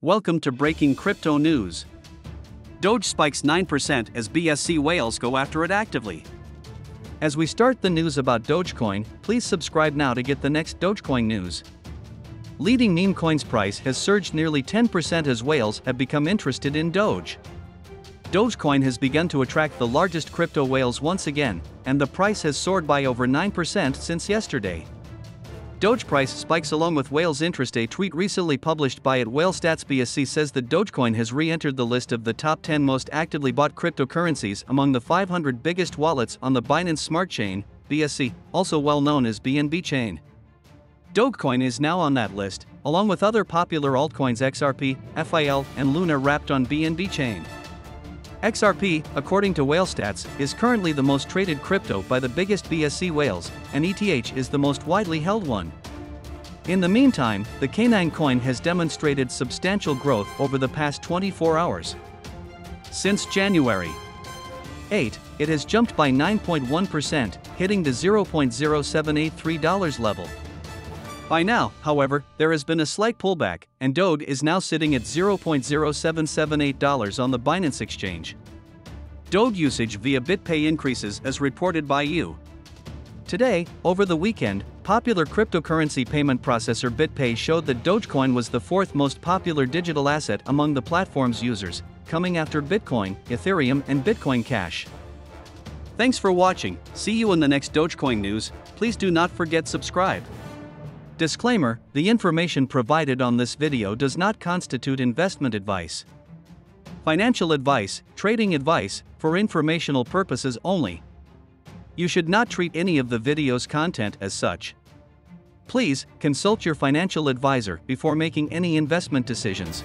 Welcome to Breaking Crypto News. Doge spikes 9% as BSC whales go after it actively. As we start the news about Dogecoin, please subscribe now to get the next Dogecoin news. Leading meme coin's price has surged nearly 10% as whales have become interested in Doge. Dogecoin has begun to attract the largest crypto whales once again, and the price has soared by over 9% since yesterday. Doge price spikes along with whales' interest. A tweet recently published by @WhaleStatsBSC says that Dogecoin has re-entered the list of the top 10 most actively bought cryptocurrencies among the 500 biggest wallets on the Binance Smart Chain, BSC, also well known as BNB Chain. Dogecoin is now on that list, along with other popular altcoins XRP, FIL, and LUNA wrapped on BNB Chain. XRP, according to WhaleStats, is currently the most traded crypto by the biggest BSC whales, and ETH is the most widely held one. In the meantime, the canine coin has demonstrated substantial growth over the past 24 hours. Since January 8, it has jumped by 9.1%, hitting the $0.0783 level. By now, however, there has been a slight pullback, and DOGE is now sitting at $0.0778 on the Binance exchange. DOGE usage via BitPay increases as reported by U.Today. Over the weekend, popular cryptocurrency payment processor BitPay showed that Dogecoin was the fourth most popular digital asset among the platform's users, coming after Bitcoin, Ethereum, and Bitcoin Cash. Thanks for watching. See you in the next Dogecoin news. Please do not forget subscribe. Disclaimer: the information provided on this video does not constitute investment advice, financial advice, trading advice, for informational purposes only. You should not treat any of the video's content as such. Please consult your financial advisor before making any investment decisions.